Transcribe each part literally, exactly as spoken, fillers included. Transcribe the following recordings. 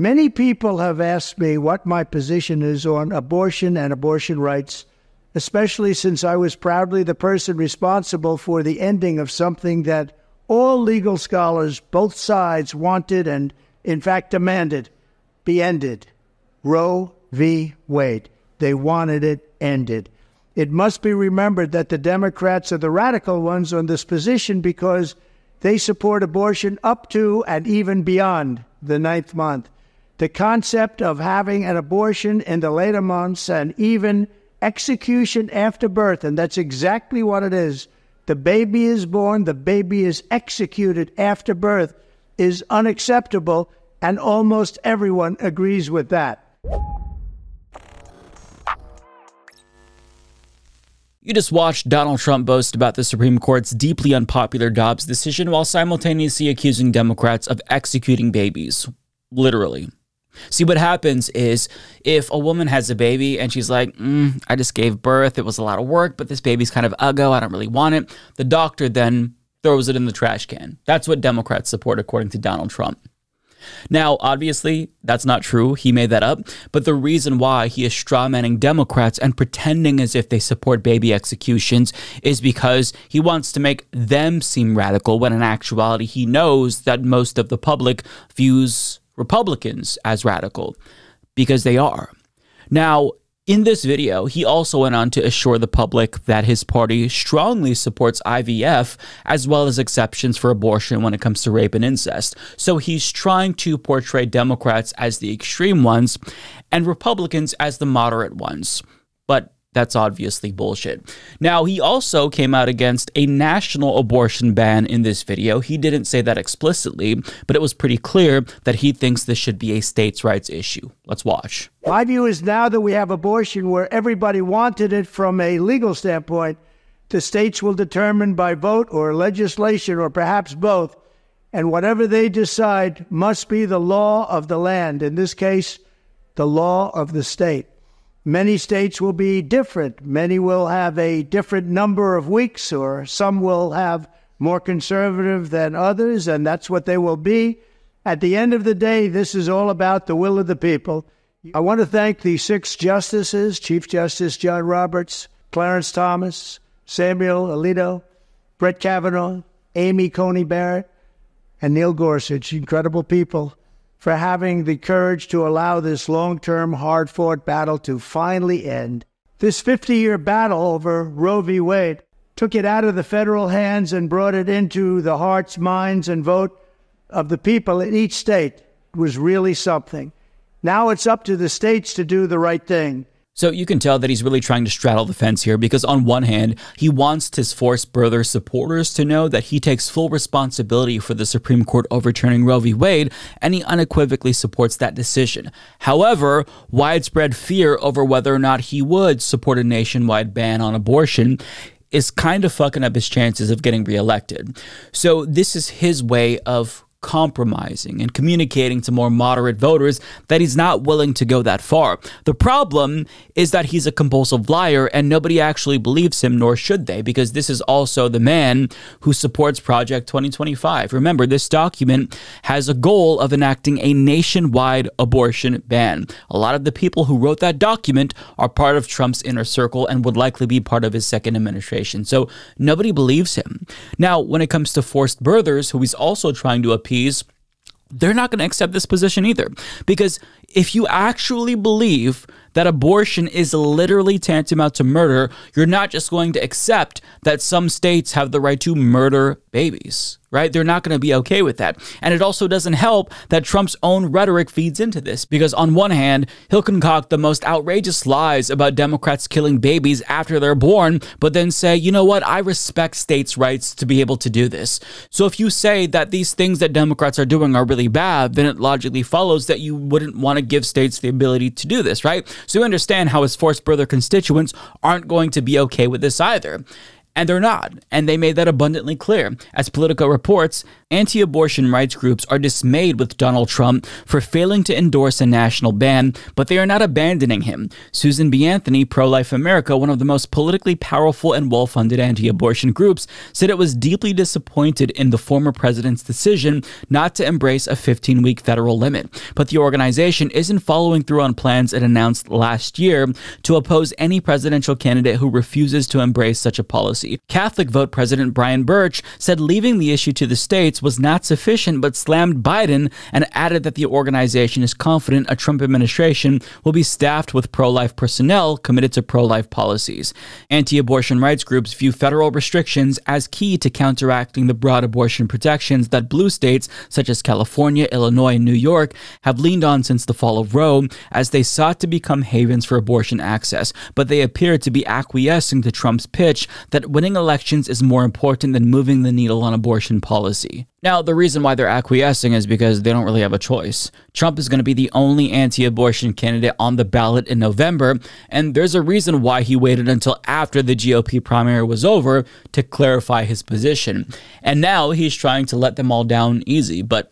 Many people have asked me what my position is on abortion and abortion rights, especially since I was proudly the person responsible for the ending of something that all legal scholars, both sides, wanted and, in fact, demanded be ended. Roe v. Wade. They wanted it ended. It must be remembered that the Democrats are the radical ones on this position because they support abortion up to and even beyond the ninth month. The concept of having an abortion in the later months and even execution after birth, and that's exactly what it is. The baby is born, the baby is executed after birth, is unacceptable, and almost everyone agrees with that. You just watched Donald Trump boast about the Supreme Court's deeply unpopular Dobbs decision while simultaneously accusing Democrats of executing babies. Literally. See, what happens is if a woman has a baby and she's like, mm, I just gave birth, it was a lot of work, but this baby's kind of uggo, I don't really want it. The doctor then throws it in the trash can. That's what Democrats support, according to Donald Trump. Now, obviously, that's not true. He made that up. But the reason why he is strawmanning Democrats and pretending as if they support baby executions is because he wants to make them seem radical when in actuality he knows that most of the public views Republicans as radical because they are. Now, in this video, he also went on to assure the public that his party strongly supports I V F as well as exceptions for abortion when it comes to rape and incest. So he's trying to portray Democrats as the extreme ones and Republicans as the moderate ones. But that's obviously bullshit. Now, he also came out against a national abortion ban in this video. He didn't say that explicitly, but it was pretty clear that he thinks this should be a states' rights issue. Let's watch. My view is now that we have abortion where everybody wanted it from a legal standpoint, the states will determine by vote or legislation or perhaps both, and whatever they decide must be the law of the land, in this case, the law of the state. Many states will be different. Many will have a different number of weeks, or some will have more conservative than others, and that's what they will be. At the end of the day, this is all about the will of the people. I want to thank the six justices, Chief Justice John Roberts, Clarence Thomas, Samuel Alito, Brett Kavanaugh, Amy Coney Barrett, and Neil Gorsuch, incredible people, for having the courage to allow this long-term, hard-fought battle to finally end. This fifty-year battle over Roe v. Wade took it out of the federal hands and brought it into the hearts, minds, and vote of the people in each state. It was really something. Now it's up to the states to do the right thing. So you can tell that he's really trying to straddle the fence here because on one hand, he wants his forced birther supporters to know that he takes full responsibility for the Supreme Court overturning Roe v. Wade, and he unequivocally supports that decision. However, widespread fear over whether or not he would support a nationwide ban on abortion is kind of fucking up his chances of getting reelected. So this is his way of compromising and communicating to more moderate voters that he's not willing to go that far. The problem is that he's a compulsive liar and nobody actually believes him, nor should they, because this is also the man who supports Project twenty twenty-five. Remember, this document has a goal of enacting a nationwide abortion ban. A lot of the people who wrote that document are part of Trump's inner circle and would likely be part of his second administration. So nobody believes him. Now, when it comes to forced birthers, who he's also trying to appeal, they're not going to accept this position either, because if you actually believe that abortion is literally tantamount to murder, you're not just going to accept that some states have the right to murder babies, right? They're not going to be okay with that. And it also doesn't help that Trump's own rhetoric feeds into this, because on one hand, he'll concoct the most outrageous lies about Democrats killing babies after they're born, but then say, you know what, I respect states' rights to be able to do this. So if you say that these things that Democrats are doing are really bad, then it logically follows that you wouldn't want to give states the ability to do this, right? So you understand how his forced birther constituents aren't going to be okay with this either. And they're not, and they made that abundantly clear. As Politico reports, Anti-abortion rights groups are dismayed with Donald Trump for failing to endorse a national ban, but they are not abandoning him. Susan B. Anthony Pro-Life America, one of the most politically powerful and well-funded anti-abortion groups, said it was deeply disappointed in the former president's decision not to embrace a fifteen-week federal limit. But the organization isn't following through on plans it announced last year to oppose any presidential candidate who refuses to embrace such a policy. Catholic Vote President Brian Birch said leaving the issue to the states was not sufficient, but slammed Biden and added that the organization is confident a Trump administration will be staffed with pro-life personnel committed to pro-life policies. Anti-abortion rights groups view federal restrictions as key to counteracting the broad abortion protections that blue states such as California, Illinois, and New York have leaned on since the fall of Roe, as they sought to become havens for abortion access, but they appear to be acquiescing to Trump's pitch that winning elections is more important than moving the needle on abortion policy. Now, the reason why they're acquiescing is because they don't really have a choice. Trump is going to be the only anti-abortion candidate on the ballot in November, and there's a reason why he waited until after the G O P primary was over to clarify his position. And now he's trying to let them all down easy, but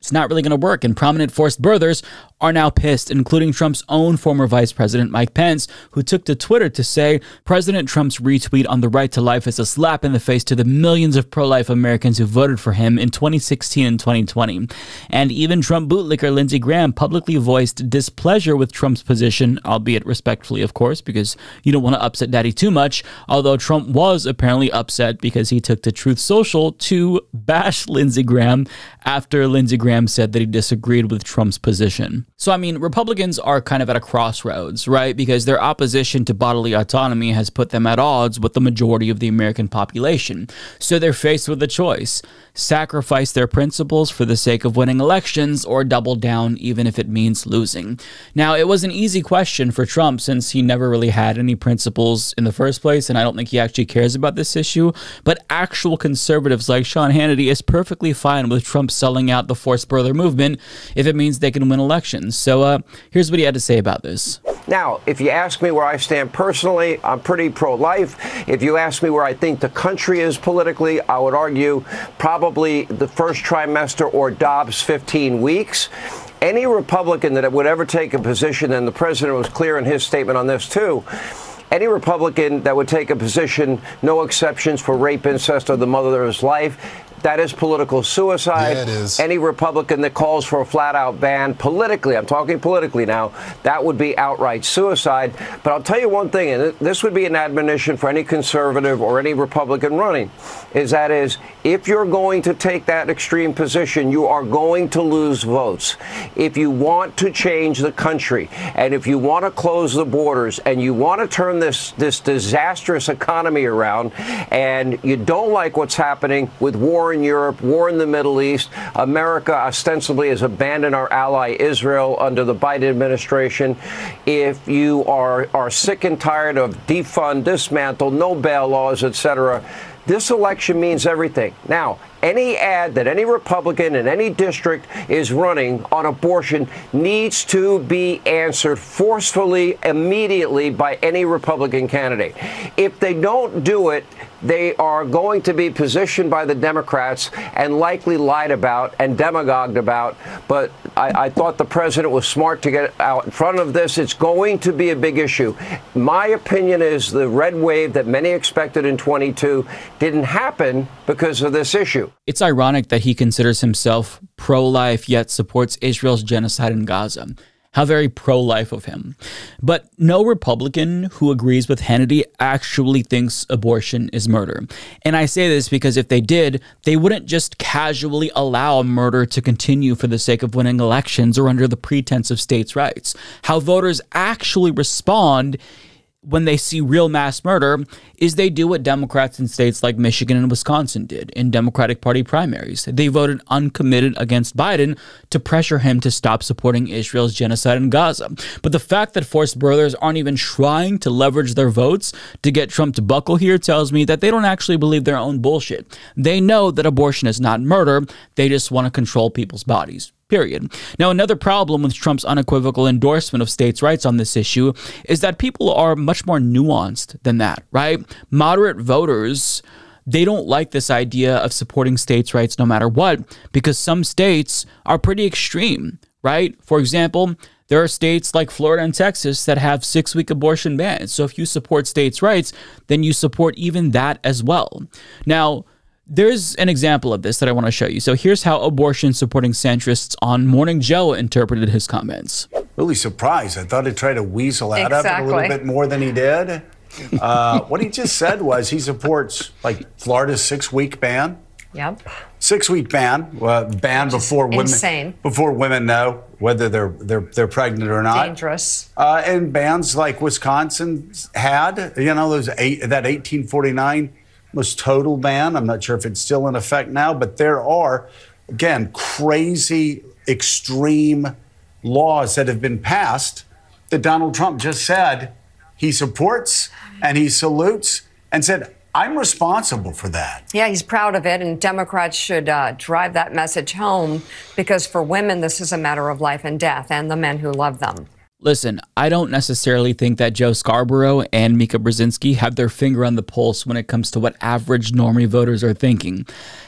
it's not really going to work, and prominent forced birthers are now pissed, including Trump's own former Vice President Mike Pence, who took to Twitter to say President Trump's retweet on the right to life is a slap in the face to the millions of pro-life Americans who voted for him in twenty sixteen and twenty twenty. And even Trump bootlicker Lindsey Graham publicly voiced displeasure with Trump's position, albeit respectfully, of course, because you don't want to upset daddy too much, although Trump was apparently upset because he took to Truth Social to bash Lindsey Graham after Lindsey Graham Graham said that he disagreed with Trump's position. So, I mean, Republicans are kind of at a crossroads, right? Because their opposition to bodily autonomy has put them at odds with the majority of the American population. So they're faced with a choice: sacrifice their principles for the sake of winning elections or double down, even if it means losing. Now, it was an easy question for Trump since he never really had any principles in the first place, and I don't think he actually cares about this issue. But actual conservatives like Sean Hannity is perfectly fine with Trump selling out the force birther movement if it means they can win elections. So uh, here's what he had to say about this. Now, if you ask me where I stand personally, I'm pretty pro-life. If you ask me where I think the country is politically, I would argue probably the first trimester or Dobbs fifteen weeks. Any Republican that would ever take a position, and the president was clear in his statement on this too, any Republican that would take a position, no exceptions for rape, incest, or the mother of his life, that is political suicide. Yeah, it is. Any Republican that calls for a flat-out ban politically, I'm talking politically now, that would be outright suicide. But I'll tell you one thing, and this would be an admonition for any conservative or any Republican running, is that is, if you're going to take that extreme position, you are going to lose votes. If you want to change the country, and if you want to close the borders, and you want to turn this, this disastrous economy around, and you don't like what's happening with war in Europe, war in the Middle East. America ostensibly has abandoned our ally Israel under the Biden administration. If you are, are sick and tired of defund, dismantle, no bail laws, et cetera, this election means everything. Now, any ad that any Republican in any district is running on abortion needs to be answered forcefully, immediately by any Republican candidate. If they don't do it, they are going to be positioned by the Democrats and likely lied about and demagogued about. But I, I thought the president was smart to get out in front of this. It's going to be a big issue. My opinion is the red wave that many expected in twenty-two didn't happen because of this issue. It's ironic that he considers himself pro-life yet supports Israel's genocide in Gaza. How very pro-life of him. But no Republican who agrees with Hannity actually thinks abortion is murder. And I say this because if they did, they wouldn't just casually allow murder to continue for the sake of winning elections or under the pretense of states' rights. How voters actually respond when they see real mass murder is they do what Democrats in states like Michigan and Wisconsin did in Democratic Party primaries. They voted uncommitted against Biden to pressure him to stop supporting Israel's genocide in Gaza. But the fact that forced birthers aren't even trying to leverage their votes to get Trump to buckle here tells me that they don't actually believe their own bullshit. They know that abortion is not murder. They just want to control people's bodies. Period. Now, another problem with Trump's unequivocal endorsement of states' rights on this issue is that people are much more nuanced than that, right? Moderate voters, they don't like this idea of supporting states' rights no matter what, because some states are pretty extreme, right? For example, there are states like Florida and Texas that have six-week abortion bans. So if you support states' rights, then you support even that as well. Now, there's an example of this that I want to show you. So here's how abortion-supporting centrists on Morning Joe interpreted his comments. Really surprised. I thought he'd try to weasel out exactly. of it a little bit more than he did. Uh, what he just said was he supports, like, Florida's six-week ban. Yep. Six-week ban, uh, ban before women insane. before women know whether they're they're they're pregnant or not. Dangerous. Uh, and bans like Wisconsin had, you know, those eight, that eighteen forty-nine was total ban. I'm not sure if it's still in effect now, but there are, again, crazy, extreme laws that have been passed that Donald Trump just said he supports and he salutes and said, I'm responsible for that. Yeah, he's proud of it, and Democrats should uh, drive that message home, because for women, this is a matter of life and death, and the men who love them. Listen, I don't necessarily think that Joe Scarborough and Mika Brzezinski have their finger on the pulse when it comes to what average normie voters are thinking.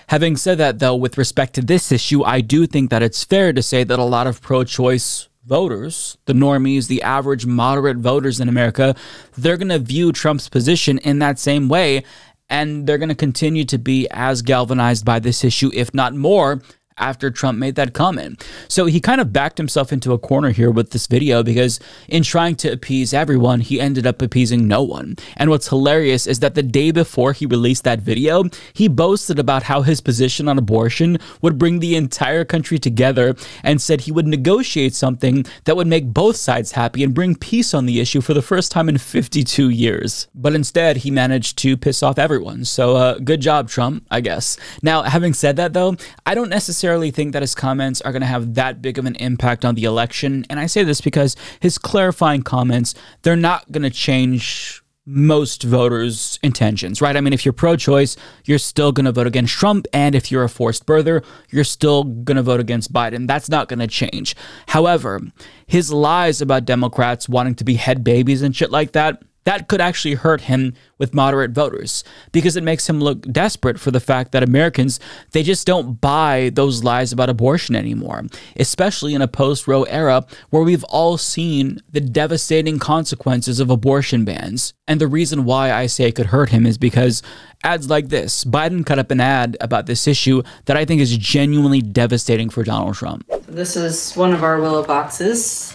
Having said that, though, with respect to this issue, I do think that it's fair to say that a lot of pro-choice voters, the normies, the average moderate voters in America, they're going to view Trump's position in that same way, and they're going to continue to be as galvanized by this issue, if not more, after Trump made that comment. So he kind of backed himself into a corner here with this video, because in trying to appease everyone, he ended up appeasing no one. And what's hilarious is that the day before he released that video, he boasted about how his position on abortion would bring the entire country together, and said he would negotiate something that would make both sides happy and bring peace on the issue for the first time in fifty-two years. But instead, he managed to piss off everyone. So uh, good job, Trump, I guess. Now, having said that, though, I don't necessarily think that his comments are going to have that big of an impact on the election. And I say this because his clarifying comments, they're not going to change most voters' intentions, right? I mean, if you're pro-choice, you're still going to vote against Trump. And if you're a forced birther, you're still going to vote against Biden. That's not going to change. However, his lies about Democrats wanting to be head babies and shit like that, that could actually hurt him with moderate voters, because it makes him look desperate for the fact that Americans, they just don't buy those lies about abortion anymore, especially in a post-Roe era where we've all seen the devastating consequences of abortion bans. And the reason why I say it could hurt him is because ads like this, Biden cut up an ad about this issue that I think is genuinely devastating for Donald Trump. This is one of our willow boxes.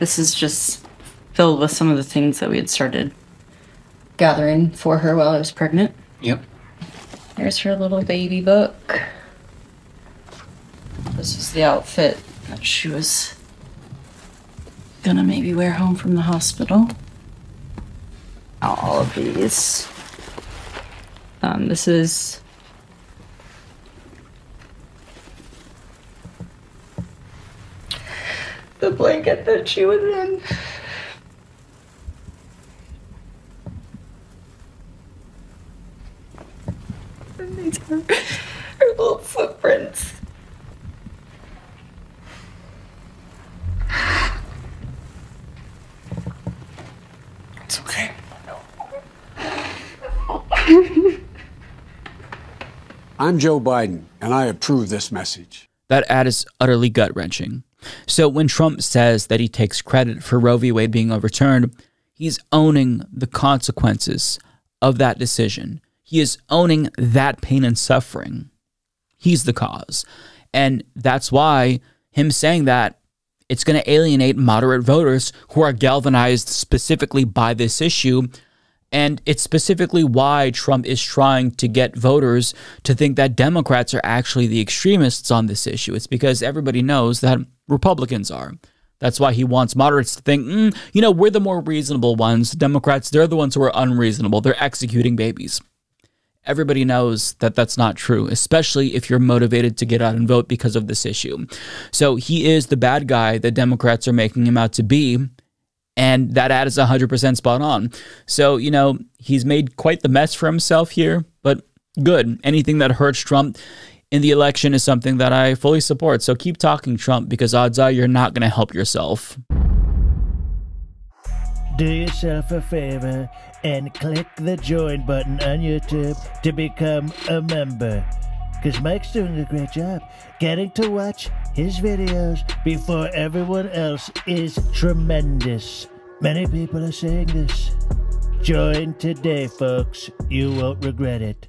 This is just filled with some of the things that we had started gathering for her while I was pregnant. Yep. There's her little baby book. This is the outfit that she was gonna maybe wear home from the hospital. All of these. Um, this is the blanket that she was in. These are her little footprints. It's okay. I'm Joe Biden, and I approve this message. That ad is utterly gut-wrenching. So when Trump says that he takes credit for Roe v. Wade being overturned, he's owning the consequences of that decision. He is owning that pain and suffering. He's the cause. And that's why him saying that, it's going to alienate moderate voters who are galvanized specifically by this issue. And it's specifically why Trump is trying to get voters to think that Democrats are actually the extremists on this issue. It's because everybody knows that Republicans are. That's why he wants moderates to think, mm, you know, we're the more reasonable ones. Democrats, they're the ones who are unreasonable. They're executing babies. Everybody knows that that's not true, especially if you're motivated to get out and vote because of this issue. So he is the bad guy that Democrats are making him out to be, and that ad is one hundred percent spot on. So, you know, he's made quite the mess for himself here, but good. Anything that hurts Trump in the election is something that I fully support. So keep talking, Trump, because odds are you're not going to help yourself. Do yourself a favor and click the join button on YouTube to become a member. Because Mike's doing a great job. Getting to watch his videos before everyone else is tremendous. Many people are saying this. Join today, folks. You won't regret it.